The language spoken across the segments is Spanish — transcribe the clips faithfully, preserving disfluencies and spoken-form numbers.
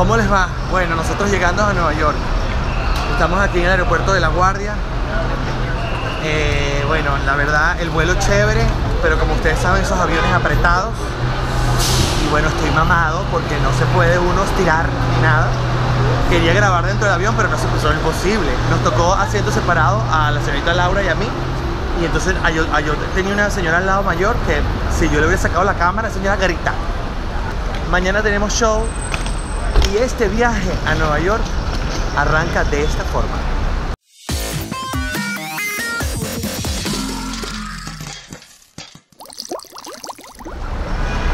¿Cómo les va? Bueno, nosotros llegando a Nueva York. Estamos aquí en el aeropuerto de La Guardia. Eh, bueno, la verdad, el vuelo chévere, pero como ustedes saben, esos aviones apretados. Y bueno, estoy mamado porque no se puede uno estirar ni nada. Quería grabar dentro del avión, pero no se puso imposible. Nos tocó asiento separado a la señorita Laura y a mí. Y entonces a yo, a yo tenía una señora al lado mayor que si yo le hubiera sacado la cámara, esa señora grita. Mañana tenemos show y este viaje a Nueva York arranca de esta forma.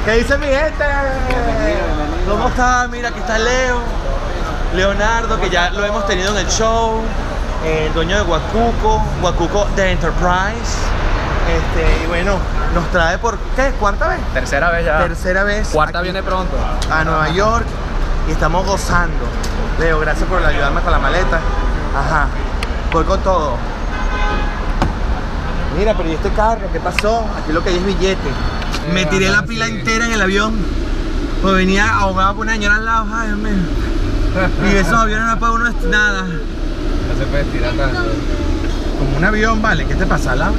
¿Qué dice mi gente? ¿Cómo está? Mira, aquí está Leo, Leonardo, que ya lo hemos tenido en el show, el dueño de Guacuco, Guacuco de Enterprise. Este, y bueno, nos trae por, ¿qué? ¿Cuarta vez? Tercera vez ya. Tercera vez. Cuarta viene pronto. A Nueva York y estamos gozando. Leo, gracias por ayudarme con la maleta. Ajá, voy con todo. Mira, pero ¿y este carro? ¿Qué pasó? Aquí lo que hay es billete. Me tiré la pila entera en el avión. Pues venía ahogado por una señora al lado. Ay, Dios mío. Y esos aviones no puede uno nada. No se puede estirar tanto. Como un avión, vale. ¿Qué te pasa, Laura?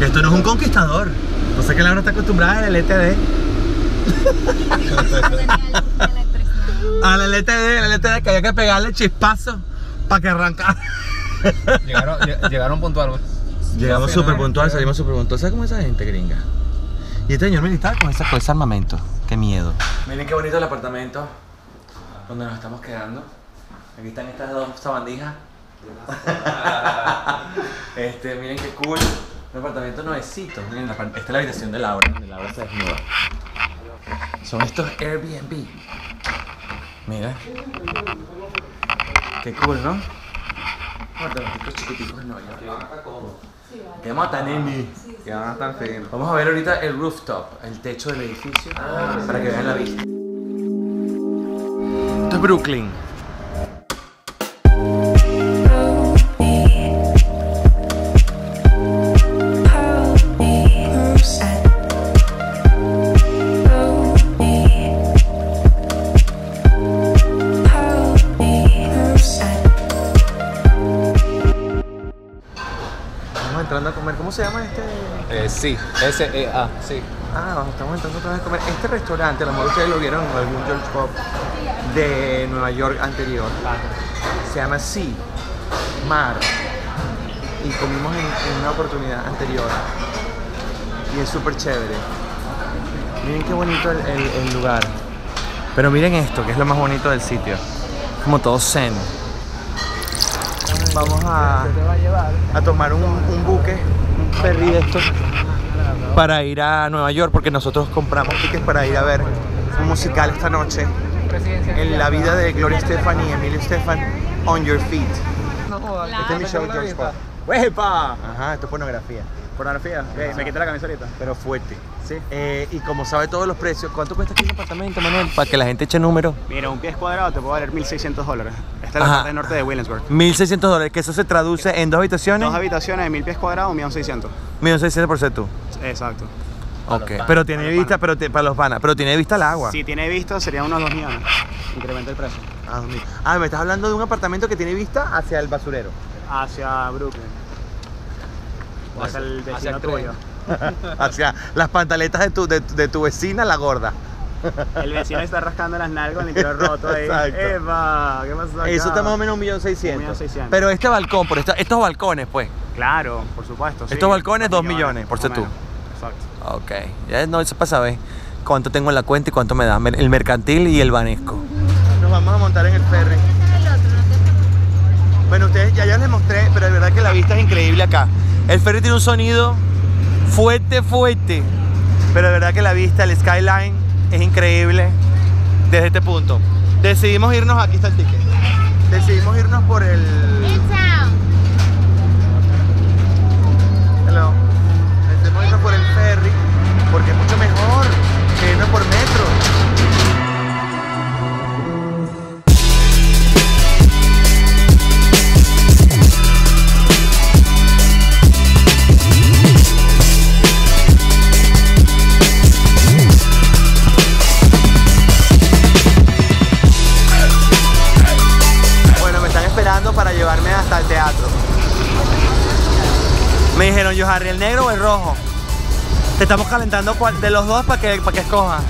Que esto no es un conquistador. No sé que Laura está acostumbrada al L T D. Al L T D, al L T D, que había que pegarle chispazo para que arrancara. Llegaron, llegaron puntual. Llegamos súper puntual, salimos súper puntual. ¿Sabes cómo es esa gente gringa? Y este señor militar con ese, con ese armamento. Qué miedo. Miren qué bonito el apartamento donde nos estamos quedando. Aquí están estas dos sabandijas. Este, miren qué cool. Un apartamento nuevecito. Miren, la, esta es la habitación de Laura, donde Laura se desnuda. Son estos Airbnb. Mira. Qué cool, ¿no? Apartamentos chiquiticos en Nueva York. ¡Qué matanini! Que van a estar finos. Vamos a ver ahorita el rooftop, el techo del edificio, ah, para sí, que vean la vista. Esto es Brooklyn. ¿Cómo se llama este? Eh, sí, S E A, sí. Ah, estamos entrando otra vez a comer. Este restaurante, a lo mejor ustedes lo vieron en algún George Pop de Nueva York anterior. Ah. Se llama Sea, Mar. Y comimos en, en una oportunidad anterior. Y es súper chévere. Miren qué bonito el, el, el lugar. Pero miren esto, que es lo más bonito del sitio. Como todo zen. Vamos a, a tomar un, un buque, un ferry de estos, para ir a Nueva York, porque nosotros compramos tickets para ir a ver un musical esta noche, en la vida de Gloria Estefan y Emilio Estefan, On Your Feet. Este es mi show, George Pop. ¡Wepa! Ajá, esto es pornografía. ¿Pornografía? Okay, me quité la camiseta. Pero fuerte. Sí. Eh, y como sabe todos los precios, ¿cuánto cuesta aquí un apartamento, Manuel? Para que la gente eche número. Mira, un pies cuadrado te puede valer mil seiscientos dólares. Esta es la parte norte de Williamsburg. mil seiscientos dólares, que eso se traduce en dos habitaciones. Dos habitaciones de mil pies cuadrados, mil seiscientos. mil seiscientos por ser tú. Exacto. Ok, pero tiene vista, pero te, para los panas, pero tiene vista al agua. Si tiene vista, serían unos dos millones. Incrementa el precio. Ah, ah, me estás hablando de un apartamento que tiene vista hacia el basurero. Hacia Brooklyn. O hacia el vecino tuyo. Hacia las pantaletas de tu, de, de tu vecina, la gorda. El vecino está rascando las nalgas, el interior roto ahí. ¡Epa! ¿Qué pasa acá? Eso está más o menos un millón seiscientos mil. Pero este balcón, por esta, estos balcones, pues. Claro, por supuesto. Estos sí, balcones, dos millones, por ser tú. Exacto. Ok. Ya no se pasa a ver cuánto tengo en la cuenta y cuánto me da. El mercantil y el banesco. Nos vamos a montar en el ferry. Bueno, ustedes ya, ya les mostré, pero de verdad que la vista es increíble acá. El ferry tiene un sonido fuerte, fuerte. Pero de verdad que la vista, el skyline, es increíble desde este punto. Decidimos irnos, aquí está el ticket. Decidimos irnos por el... Hello. Decidimos irnos por el ferry porque es mucho mejor que irnos por metro. Harry, el negro o el rojo? Te estamos calentando de los dos para que, para que escojas.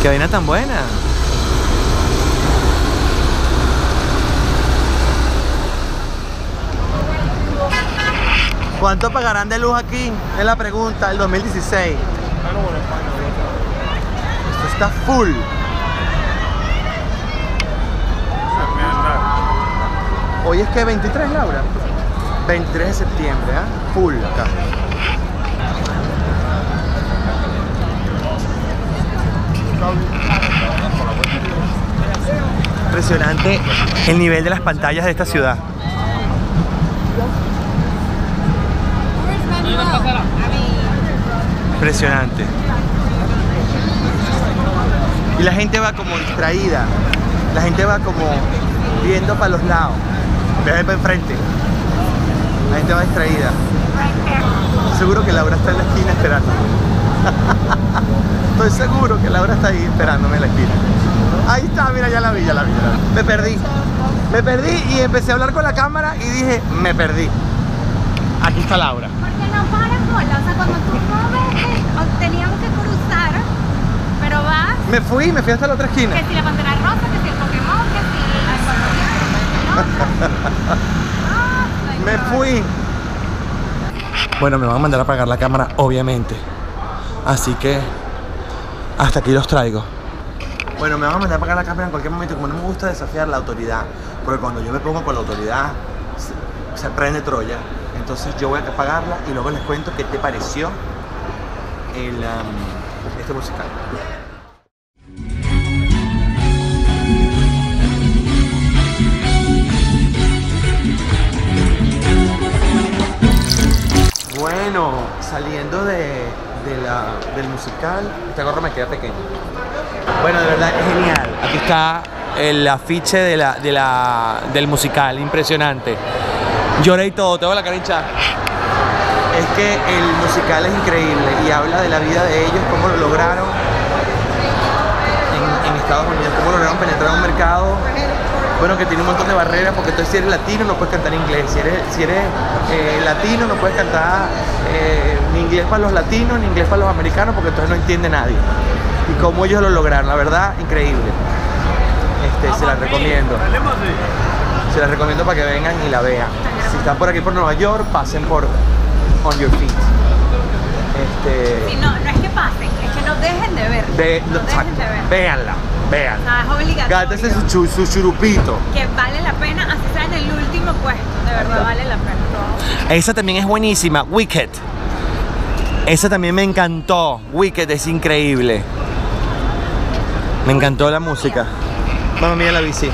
Qué vaina tan buena. ¿Cuánto pagarán de luz aquí? Es la pregunta, el dos mil dieciséis. Esto está full. Hoy es que veintitrés, Laura. veintitrés de septiembre, ¿eh? Full acá. Impresionante el nivel de las pantallas de esta ciudad. Impresionante. Y la gente va como distraída. La gente va como viendo para los lados. Ve para enfrente. La gente va distraída. Seguro que Laura está en la esquina esperando. Estoy seguro que Laura está ahí esperándome en la esquina. Ahí está, mira, ya la vi, ya la vi. Ya la vi. Me perdí. Me perdí y empecé a hablar con la cámara y dije, me perdí. Aquí está Laura. Porque no paras bola, o sea, cuando tú no ves, teníamos que cruzar, pero vas... Me fui, me fui hasta la otra esquina. Que si la pantera rosa, que si el Pokémon, que si la economía, que si... Me fui. Bueno, me van a mandar a apagar la cámara, obviamente. Así que hasta aquí los traigo. Bueno, me van a mandar a apagar la cámara en cualquier momento. Como no me gusta desafiar la autoridad, porque cuando yo me pongo con la autoridad se, se prende Troya. Entonces yo voy a apagarla y luego les cuento qué te pareció el, um, este musical. Bueno, saliendo de, de la, del musical, esta gorra me queda pequeña. Bueno, de verdad es genial. Aquí está el afiche de la, de la, del musical, impresionante. Lloré y todo, tengo la cara hinchada. Es que el musical es increíble y habla de la vida de ellos, cómo lo lograron en, en Estados Unidos, cómo lograron penetrar un mercado, bueno, que tiene un montón de barreras, porque entonces si eres latino no puedes cantar en inglés, si eres, si eres eh, latino no puedes cantar eh, ni inglés para los latinos, ni inglés para los americanos, porque entonces no entiende nadie. Y cómo ellos lo lograron, la verdad, increíble. Este, se la recomiendo. Se las recomiendo para que vengan y la vean. Si están por aquí por Nueva York, pasen por On Your Feet. Este... Sí, no, no es que pasen, es que no dejen de ver. De, no dejen de ver. Véanla, véanla. No, es obligatorio. Gátese su, su churupito. Que vale la pena, así sea en el último puesto, de verdad vale la pena. Esa también es buenísima, Wicked. Esa también me encantó, Wicked es increíble. Me encantó la música. Mamma Mia la vi, sí.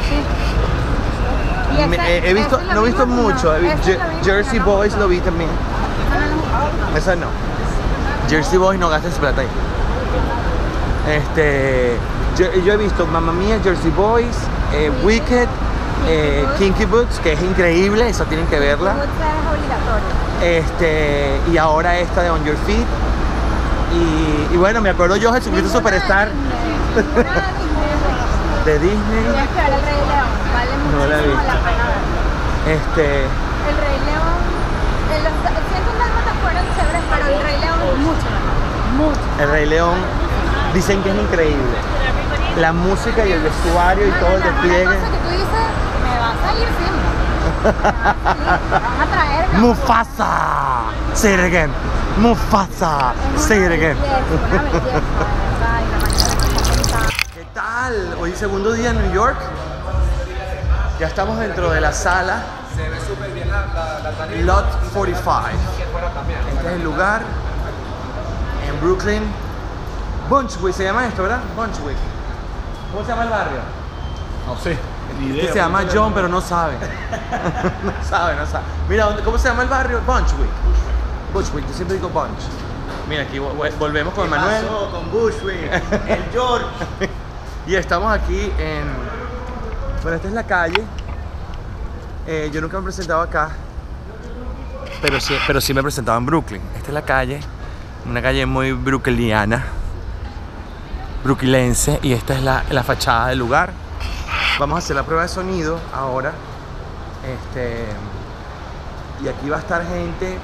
Esa, he visto, no he visto mucho, no. Visto Jersey Boys no lo vi también. Esa no. Jersey Boys no gastes plata ahí. Este, yo, yo he visto Mamma Mia, Jersey Boys, eh, Wicked, eh, Kinky Boots, que es increíble, esa tienen que verla. Este, y ahora esta de On Your Feet. Y, y bueno, me acuerdo yo Jesucristo Superstar de Disney. No la he visto. Este... El Rey León... El, los, siento un dálmatas fueron chéveres, pero El Rey León es mucho mejor. Mucho. El Rey León... Dicen que es increíble. La música y el vestuario y no, todo no, el despliegue. Una cosa que tú dices, me va a salir siempre. Me va a salir, me vas a traer... ¿no? ¡Mufasa! Say it again. ¡Mufasa! Say it again. ¿Qué tal? Hoy segundo día en New York. Ya estamos dentro de la sala. Se ve súper bien la, la, la tarima. Lot cuarenta y cinco. Este es el lugar. En Brooklyn. Bushwick se llama esto, ¿verdad? Bushwick. ¿Cómo se llama el barrio? No sé. Ni idea. Este se llama John, pero no sabe. No sabe, no sabe. Mira, ¿cómo se llama el barrio? Bushwick. Bushwick, yo siempre digo Bunch. Mira, aquí volvemos con Manuel. ¿Qué pasó con Bushwick? El George. Y estamos aquí en... Bueno, esta es la calle. Eh, yo nunca me he presentado acá, pero sí, pero sí me he presentado en Brooklyn. Esta es la calle, una calle muy brooklyniana, brookilense, y esta es la, la fachada del lugar. Vamos a hacer la prueba de sonido ahora. Este, y aquí va a estar gente.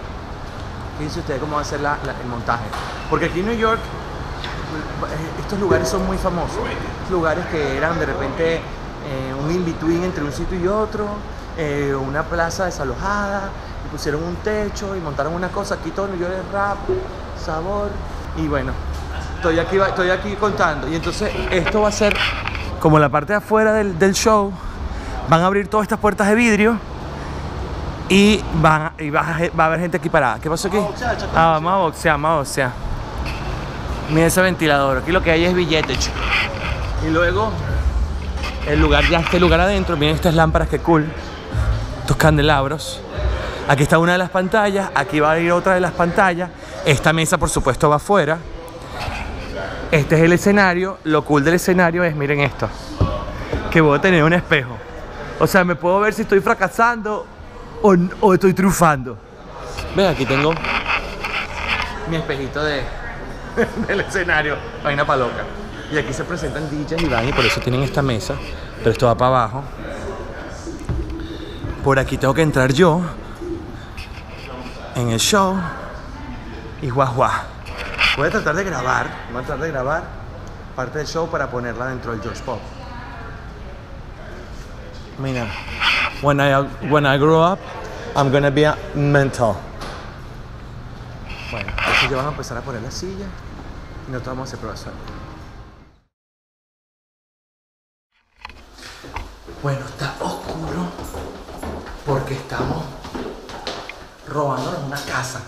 Fíjense ustedes cómo va a ser la, la, el montaje, porque aquí en New York estos lugares son muy famosos, lugares que eran de repente eh, un in-between entre un sitio y otro, eh, una plaza desalojada, y pusieron un techo y montaron una cosa. Aquí todo New York es rap, sabor, y bueno, estoy aquí, estoy aquí contando. Y entonces esto va a ser como la parte de afuera del, del show. Van a abrir todas estas puertas de vidrio y, van, y va, a, va a haber gente aquí parada. ¿Qué pasó aquí? Ah, vamos a boxear, vamos a boxear. Mira ese ventilador, aquí lo que hay es billetes. Y luego, el lugar, ya este lugar adentro, miren estas lámparas, que cool. Estos candelabros. Aquí está una de las pantallas, aquí va a ir otra de las pantallas. Esta mesa, por supuesto, va afuera. Este es el escenario. Lo cool del escenario es, miren esto, que voy a tener un espejo. O sea, me puedo ver si estoy fracasando o, o estoy triunfando. Ven, aquí tengo mi espejito de, del escenario. Hay una paloca. Y aquí se presentan D Js y van, y por eso tienen esta mesa. Pero esto va para abajo. Por aquí tengo que entrar yo en el show. Y guau guau. Voy a tratar de grabar. Voy a tratar de grabar parte del show para ponerla dentro del George Pop. Mira, when I, when I grow up, I'm gonna be a mentor. Bueno, entonces ya van a empezar a poner la silla y nosotros vamos a hacer pruebas. Bueno, está oscuro porque estamos robándonos una casa.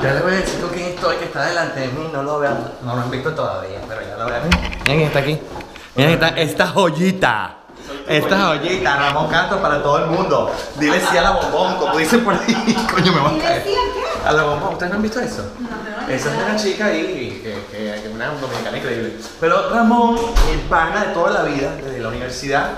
Ya les voy a decir con quién estoy, que está delante de mí, no lo vean, no lo han visto todavía, pero ya lo vean. Miren quién está aquí. Miren esta, esta joyita, esta joyita, Ramón Castro para todo el mundo. Dile sí a la bombón, como dicen por ahí. Coño, me van a caer. ¿Dile sí a qué? A la bombón, ¿ustedes no han visto eso? No, esa es una chica ahí, que, que, que una dominicana increíble. Pero Ramón, el pana de toda la vida, desde la universidad,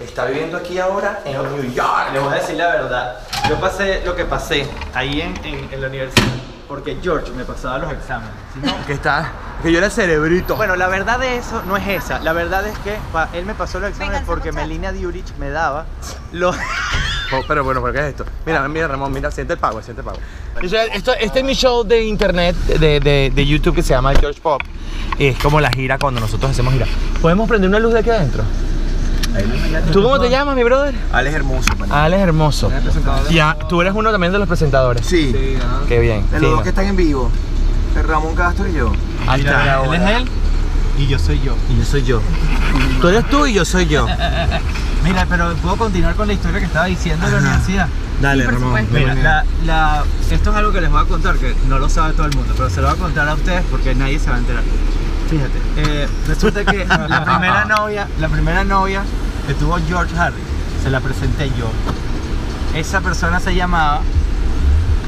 está viviendo aquí ahora en New York. Les voy a decir la verdad, yo pasé lo que pasé ahí en, en, en la universidad. Porque George me pasaba los exámenes, ¿sí? ¿No? Que está, que yo era cerebrito. Bueno, la verdad de eso no es esa. La verdad es que pa, él me pasó los exámenes. Venganse, porque muchacho. Melina Diurich me daba los... Oh, pero bueno, ¿por qué es esto? Mira, mira Ramón, mira, siente el pago, siente el pago. Esto, este es mi show de internet, de, de, de YouTube, que se llama George Pop. Es como la gira cuando nosotros hacemos gira. ¿Podemos prender una luz de aquí adentro? ¿Tú cómo te llamas, mi brother? Alex Hermoso. Alex Hermoso. Ya, tú eres uno también de los presentadores. Sí. Sí, ¿no? Qué bien. De los sí, dos no. que están en vivo. Ramón Castro y yo. Ahí está. Él es él y yo soy yo. Y yo soy yo. Tú eres tú y yo soy yo. Mira, pero puedo continuar con la historia que estaba diciendo de la universidad. Dale, sí, Ramón. Mira, la, la, esto es algo que les voy a contar, que no lo sabe todo el mundo, pero se lo voy a contar a ustedes porque nadie se va a enterar. Fíjate, eh, resulta que la primera novia, la primera novia que tuvo George Harris, se la presenté yo. Esa persona se llamaba...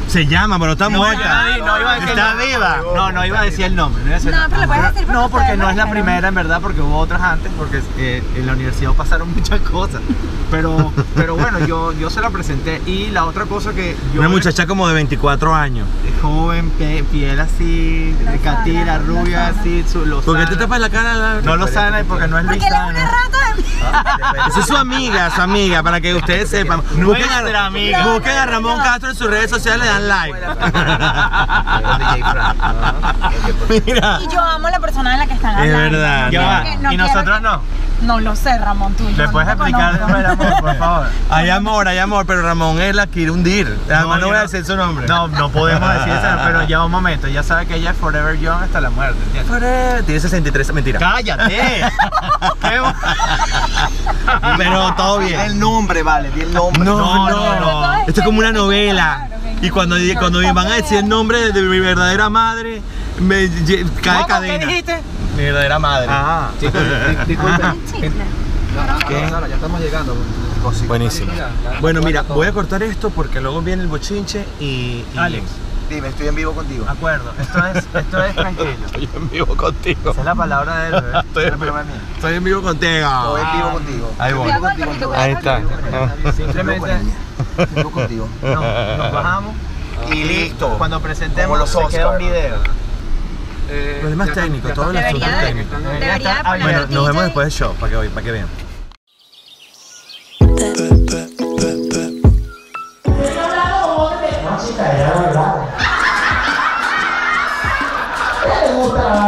Se llama, pero está no, muerta. No, no iba a decir está viva. No, no iba a decir el nombre. No, decir no nombre. Pero lo puedes decir. Porque no, porque no es la primera, en verdad, porque hubo otras antes, porque eh, en la universidad pasaron muchas cosas. Pero, pero bueno, yo, yo se la presenté. Y la otra cosa que yo... Una muchacha era, como de veinticuatro años. Joven, piel así, de catira, rubia, así, su, lo ¿Por qué te tapas la cara? La... No lo sana, porque no es Luis. Porque él es una rata de mí. Ah, esa es su amiga, su amiga, para que ustedes sepan. No busquen, a, amiga. busquen a Ramón Castro en sus redes sociales. Live. Mira. Y yo amo la persona de la que están hablando. Es verdad. No. No y nosotros que... no. No lo sé, Ramón, tú. ¿Le puedes no explicar el nombre de Ramón, por favor? Hay amor, hay amor, pero Ramón es la quiere hundir. Además no, no voy a decir su nombre. No, no podemos decir eso, pero ya un momento. Ya sabe que ella es forever young hasta la muerte, ¿entiendes? Forever. Tiene sesenta y tres, mentira. ¡Cállate! Pero todo bien. El nombre, vale, el nombre. No, no, no. no. no. Esto es como una novela. Y cuando, cuando me van a decir el nombre de mi verdadera madre, me cae cadena. ¿Qué dijiste? Mi verdadera madre. Ah, chicos, disculpen. Ya estamos llegando. Buenísimo. Bueno, mira, voy a cortar esto porque luego viene el bochinche y... Alex. Dime, estoy en vivo contigo. De acuerdo, esto es, esto es tranquilo. Estoy en vivo contigo. Esa es la palabra de él, ¿eh? Estoy, en vivo. estoy en vivo contigo. Estoy en vivo contigo. Ahí voy. Ahí está. Simplemente... Estoy vivo contigo. No, nos bajamos. Y listo. Cuando presentemos se queda un video. Eh, Problemas técnicos, todo el asunto técnico. Bueno, nos vemos después del show, para que vean. chica, ya la verdad. ¿Qué le gusta?